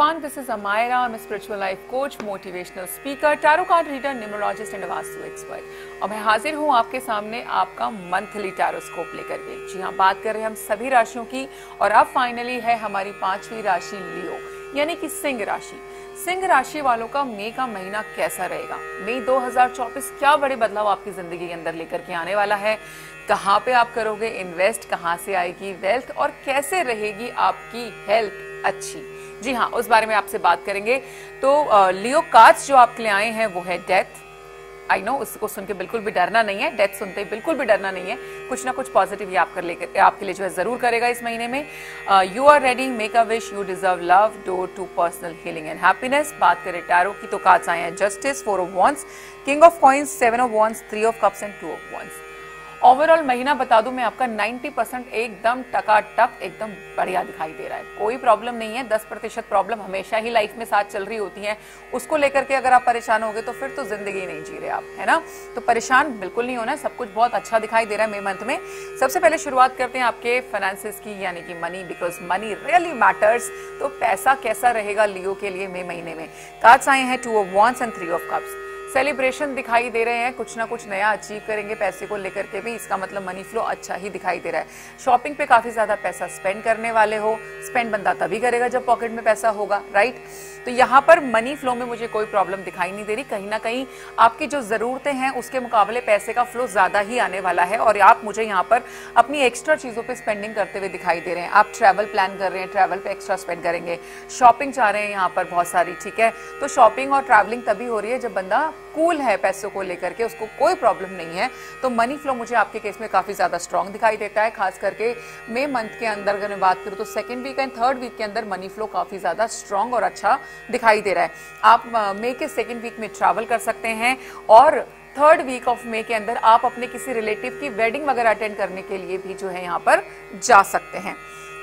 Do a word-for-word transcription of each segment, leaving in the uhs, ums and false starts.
everyone, this is Amaira. I'm a spiritual life coach, motivational speaker, tarot card reader, numerologist and vastu expert और मैं हाजिर हूँ आपके सामने आपका मंथली टैरोस्कोप लेकर के। जी हाँ, बात कर रहे हैं हम सभी राशियों की और अब फाइनली है हमारी पांचवी राशि लियो यानी कि सिंह राशि। सिंह राशि वालों का मई का महीना कैसा रहेगा? मई दो हज़ार चौबीस क्या बड़े बदलाव आपकी जिंदगी के अंदर लेकर के आने वाला है? कहाँ पे आप करोगे इन्वेस्ट, कहाँ से आएगी वेल्थ और कैसे रहेगी आपकी हेल्थ अच्छी? जी हाँ, उस बारे में आपसे बात करेंगे। तो लियो कार्ड्स जो आपके लिए आए हैं वो है डेथ। आई नो, उसको सुन के बिल्कुल भी डरना नहीं है, डेथ सुनते ही बिल्कुल भी डरना नहीं है, कुछ ना कुछ पॉजिटिव ही आप कर लेकर आपके लिए जो है जरूर करेगा इस महीने में। You are ready, make a wish, you deserve love, door to personal healing and happiness. बात करें टैरो की तो कार्ड्स आए हैं justice, four of wands, king of coins, seven of wands, three of cups and two of wands. Overall महीना बता दूं मैं आपका नब्बे परसेंट एकदम टकाटक एकदम बढ़िया दिखाई दे रहा है, कोई प्रॉब्लम नहीं है। दस प्रतिशत प्रॉब्लम हमेशा ही लाइफ में साथ चल रही होती है, उसको लेकर के अगर आप परेशान हो गए तो फिर तो जिंदगी नहीं जी रहे आप, है ना। तो परेशान बिल्कुल नहीं होना है, सब कुछ बहुत अच्छा दिखाई दे रहा है मई मंथ में। सबसे पहले शुरुआत करते हैं आपके फाइनेंसिस की यानी कि money, because money really matters. तो पैसा कैसा रहेगा लियो के लिए मई महीने में? कार्ड्स आए हैं two of wands and three of cups. Celebration दिखाई दे रहे हैं, कुछ ना कुछ नया अचीव करेंगे पैसे को लेकर के भी, इसका मतलब मनी फ्लो अच्छा ही दिखाई दे रहा है। शॉपिंग पे काफी ज्यादा पैसा स्पेंड करने वाले हो, स्पेंड बंदा तभी करेगा जब पॉकेट में पैसा होगा, राइट। तो यहाँ पर मनी फ्लो में मुझे कोई प्रॉब्लम दिखाई नहीं दे रही, कहीं ना कहीं आपकी जो जरूरतें हैं उसके मुकाबले पैसे का फ्लो ज्यादा ही आने वाला है और आप मुझे यहाँ पर अपनी एक्स्ट्रा चीजों पर स्पेंडिंग करते हुए दिखाई दे रहे हैं। आप ट्रैवल प्लान कर रहे हैं, ट्रैवल पे एक्स्ट्रा स्पेंड करेंगे, शॉपिंग चाह रहे हैं यहाँ पर बहुत सारी, ठीक है। तो शॉपिंग और ट्रैवलिंग तभी हो रही है जब बंदा कूल है पैसों को लेकर के, उसको कोई प्रॉब्लम नहीं है। तो मनी फ्लो मुझे आपके केस में काफी ज्यादा स्ट्रांग दिखाई देता है, खास करके मई मंथ के अंदर अगर मैं बात करूँ तो second week and third week के अंदर मनी फ्लो काफी ज्यादा स्ट्रांग और अच्छा दिखाई दे रहा है। आप मई के सेकेंड वीक में ट्रैवल कर सकते हैं और थर्ड वीक ऑफ मई के अंदर आप अपने किसी रिलेटिव की वेडिंग वगैरह अटेंड करने के लिए भी जो है यहाँ पर जा सकते हैं।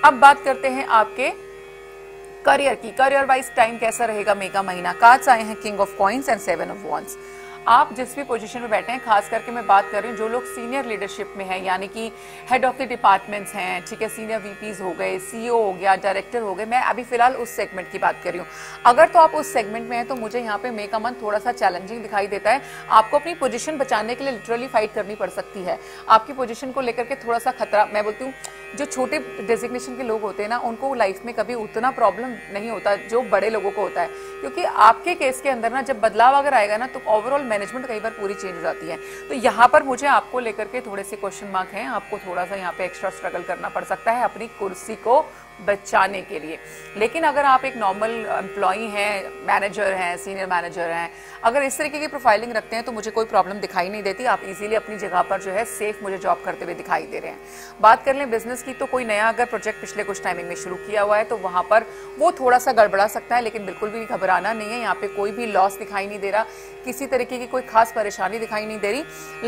अब बात करते हैं आपके करियर की। करियर वाइज टाइम कैसा रहेगा मई का महीना? कार्ड्स आए हैं king of coins and seven of wands. आप जिस भी पोजीशन में बैठे हैं, खास करके मैं बात कर रही हूँ जो लोग सीनियर लीडरशिप में हैं यानी कि हेड ऑफ द डिपार्टमेंट्स हैं, ठीक है, सीनियर वीपीज हो गए, सीईओ हो गया, डायरेक्टर हो गए, मैं अभी फिलहाल उस सेगमेंट की बात कर रही हूँ। अगर तो आप उस सेगमेंट में हैं तो मुझे यहाँ पे मई का मंथ थोड़ा सा चैलेंजिंग दिखाई देता है। आपको अपनी पोजिशन बचाने के लिए लिटरली फाइट करनी पड़ सकती है, आपकी पोजिशन को लेकर के थोड़ा सा खतरा। मैं बोलती हूँ जो छोटे डेजिग्नेशन के लोग होते हैं ना, उनको लाइफ में कभी उतना प्रॉब्लम नहीं होता जो बड़े लोगों को होता है, क्योंकि आपके केस के अंदर ना जब बदलाव अगर आएगा ना तो ओवरऑल मैनेजमेंट कई बार पूरी चेंज हो जाती है। तो यहाँ पर मुझे आपको लेकर के थोड़े से क्वेश्चन मार्क हैं, आपको थोड़ा सा यहाँ पे एक्स्ट्रा स्ट्रगल करना पड़ सकता है अपनी कुर्सी को बचाने के लिए। लेकिन अगर आप एक नॉर्मल एम्प्लॉई हैं, मैनेजर हैं, सीनियर मैनेजर हैं, अगर इस तरीके की प्रोफाइलिंग रखते हैं तो मुझे कोई प्रॉब्लम दिखाई नहीं देती, आप इजीली अपनी जगह पर जो है सेफ मुझे जॉब करते हुए दिखाई दे रहे हैं। बात कर लें बिजनेस की तो कोई नया अगर प्रोजेक्ट पिछले कुछ टाइमिंग में शुरू किया हुआ है तो वहाँ पर वो थोड़ा सा गड़बड़ा सकता है, लेकिन बिल्कुल भी घबराना नहीं है। यहाँ पर कोई भी लॉस दिखाई नहीं दे रहा, किसी तरीके की कोई खास परेशानी दिखाई नहीं दे रही,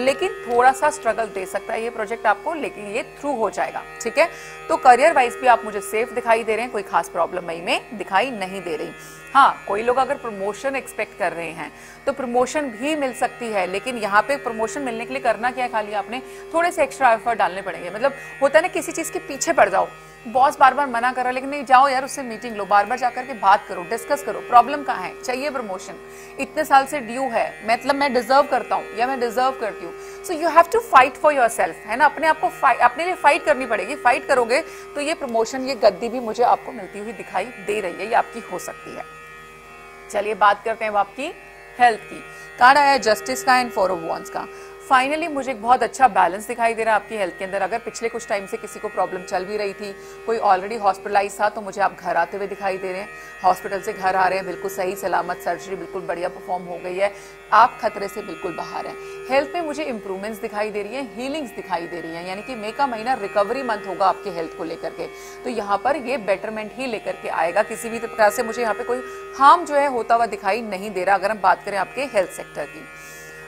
लेकिन थोड़ा सा स्ट्रगल दे सकता है ये प्रोजेक्ट आपको, लेकिन ये थ्रू हो जाएगा, ठीक है। तो करियर वाइज भी आप मुझे सेफ दिखाई दे रहे हैं, कोई खास प्रॉब्लम मई में दिखाई नहीं दे रही। हाँ, कोई लोग अगर प्रमोशन एक्सपेक्ट कर रहे हैं तो प्रमोशन भी मिल सकती है, लेकिन यहाँ पे प्रमोशन मिलने के लिए करना क्या है, खाली आपने थोड़े से एक्स्ट्रा एफर्ट डालने पड़ेंगे। मतलब होता है ना किसी चीज़ के पीछे पड़ जाओ, बॉस बार बार मना कर रहा है लेकिन नहीं, जाओ यार उससे मीटिंग लो, बार बार जाकर के बात करो, डिस्कस करो, प्रॉब्लम कहाँ है, चाहिए प्रमोशन, इतने साल से ड्यू है, मतलब मैं डिजर्व करता हूँ या मैं डिजर्व करती हूँ। So you have to fight for yourself, है ना, अपने आप को अपने लिए फाइट करनी पड़ेगी। फाइट करोगे तो ये प्रमोशन, ये गद्दी भी मुझे आपको मिलती हुई दिखाई दे रही है, ये आपकी हो सकती है। चलिए बात करते हैं अब आपकी हेल्थ की। कार्ड आया जस्टिस का एंड फोर ऑफ वॉन्ड्स का। फाइनली मुझे एक बहुत अच्छा बैलेंस दिखाई दे रहा है आपकी हेल्थ के अंदर। अगर पिछले कुछ टाइम से किसी को प्रॉब्लम चल भी रही थी, कोई ऑलरेडी हॉस्पिटलाइज था, तो मुझे आप घर आते हुए दिखाई दे रहे हैं, हॉस्पिटल से घर आ रहे हैं बिल्कुल सही सलामत, सर्जरी बिल्कुल बढ़िया परफॉर्म हो गई है, आप खतरे से बिल्कुल बाहर हैं। हेल्थ में मुझे इंप्रूवमेंट्स दिखाई दे रही है, हीलिंग्स दिखाई दे रही है, यानी कि मई का महीना रिकवरी मंथ होगा आपके हेल्थ को लेकर के। तो यहाँ पर ये बेटरमेंट ही लेकर के आएगा, किसी भी प्रकार से मुझे यहाँ पे कोई हार्म जो है होता हुआ दिखाई नहीं दे रहा अगर हम बात करें आपके हेल्थ सेक्टर की।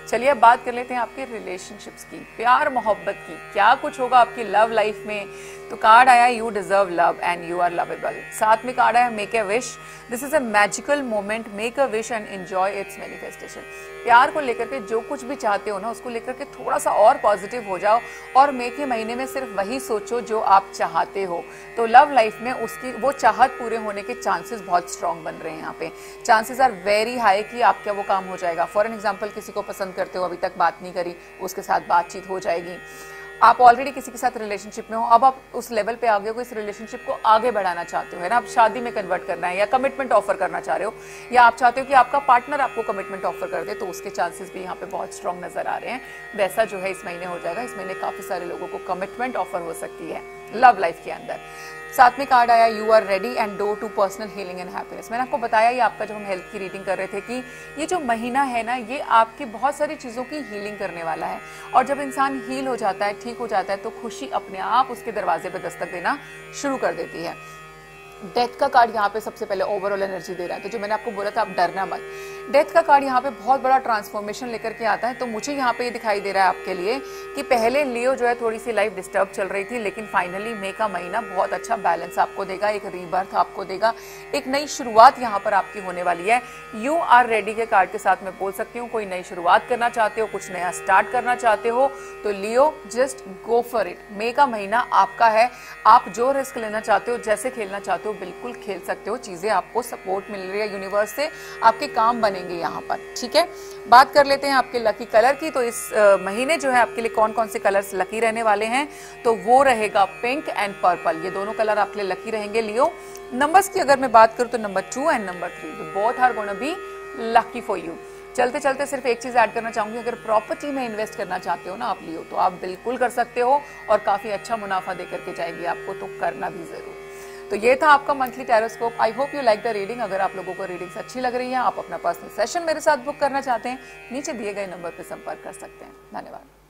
चलिए अब बात कर लेते हैं आपके रिलेशनशिप्स की, प्यार मोहब्बत की। क्या कुछ होगा आपकी लव लाइफ में? तो कार्ड आया you deserve love and you are lovable. साथ में कार्ड आया make a wish. This is a magical moment, make a wish and enjoy its manifestation. प्यार को लेकर के जो कुछ भी चाहते हो ना, उसको लेकर के थोड़ा सा और पॉजिटिव हो जाओ और मई के महीने में सिर्फ वही सोचो जो आप चाहते हो। तो लव लाइफ में उसकी वो चाहत पूरे होने के चांसेस बहुत स्ट्रांग बन रहे हैं। यहाँ पे चांसेस आर वेरी हाई कि आपका वो काम हो जाएगा। फॉर एन एग्जाम्पल, किसी को पसंद करते हो, अभी तक बात नहीं करी, उसके साथ बातचीत हो जाएगी। आप ऑलरेडी किसी के साथ रिलेशनशिप में हो, अब आप उस लेवल पे आ गए हो, इस रिलेशनशिप को आगे बढ़ाना चाहते हो, है ना, आप शादी में कन्वर्ट करना है या कमिटमेंट ऑफर करना चाह रहे हो, या आप चाहते हो कि आपका पार्टनर आपको कमिटमेंट ऑफर कर दे, तो उसके चांसेस भी यहाँ पे बहुत स्ट्रांग नजर आ रहे हैं। वैसा जो है इस महीने हो जाएगा। इस महीने काफी सारे लोगों को कमिटमेंट ऑफर हो सकती है लव लाइफ के अंदर। साथ में कार्ड आया you are ready and door to personal healing and happiness. मैंने आपको बताया ये आपका, जब हम हेल्थ की रीडिंग कर रहे थे, कि ये जो महीना है ना, ये आपकी बहुत सारी चीज़ों की हीलिंग करने वाला है। और जब इंसान हील हो जाता है, ठीक हो जाता है, तो खुशी अपने आप उसके दरवाजे पर दस्तक देना शुरू कर देती है। डेथ का कार्ड यहाँ पे सबसे पहले ओवरऑल एनर्जी दे रहा है। तो जो मैंने आपको बोला था आप डरना मत, डेथ का कार्ड यहाँ पे बहुत बड़ा ट्रांसफॉर्मेशन लेकर के आता है। तो मुझे यहाँ पे ये दिखाई दे रहा है आपके लिए कि पहले लियो जो है थोड़ी सी लाइफ डिस्टर्ब चल रही थी, लेकिन फाइनली मई का महीना बहुत अच्छा बैलेंस आपको देगा, एक रीबर्थ आपको देगा, एक नई शुरुआत यहाँ पर आपकी होने वाली है। यू आर रेडी के कार्ड के साथ मैं बोल सकती हूँ, कोई नई शुरुआत करना चाहते हो, कुछ नया स्टार्ट करना चाहते हो, तो Leo just go for it. मई का महीना आपका है, आप जो रिस्क लेना चाहते हो, जैसे खेलना चाहते हो, बिल्कुल खेल सकते हो। चीजें आपको सपोर्ट मिल रही है यूनिवर्स से, आपके काम बनेंगे यहाँ पर, ठीक है। बात कर लेते हैं आपके लकी कलर की। तो इस महीने जो है आपके लिए कौन कौन से कलर्स लकी रहने वाले हैं, तो वो रहेगा पिंक एंड पर्पल। ये दोनों कलर आपके लिए लकी रहेंगे लियो। नंबर्स की अगर मैं बात करूं तो number two and number three, both are gonna be lucky for you. चलते चलते सिर्फ एक चीज़ ऐड करना चाहूँगी, अगर प्रॉपर्टी में इन्वेस्ट करना चाहते हो ना आप लियो, तो आप बिल्कुल कर सकते हो और काफ़ी अच्छा मुनाफा दे करके जाएगी आपको, तो करना भी जरूर। तो ये था आपका monthly tarotscope. I hope you like the reading. अगर आप लोगों को रीडिंग्स अच्छी लग रही हैं, आप अपना पर्सनल सेशन मेरे साथ बुक करना चाहते हैं, नीचे दिए गए नंबर पर संपर्क कर सकते हैं। धन्यवाद।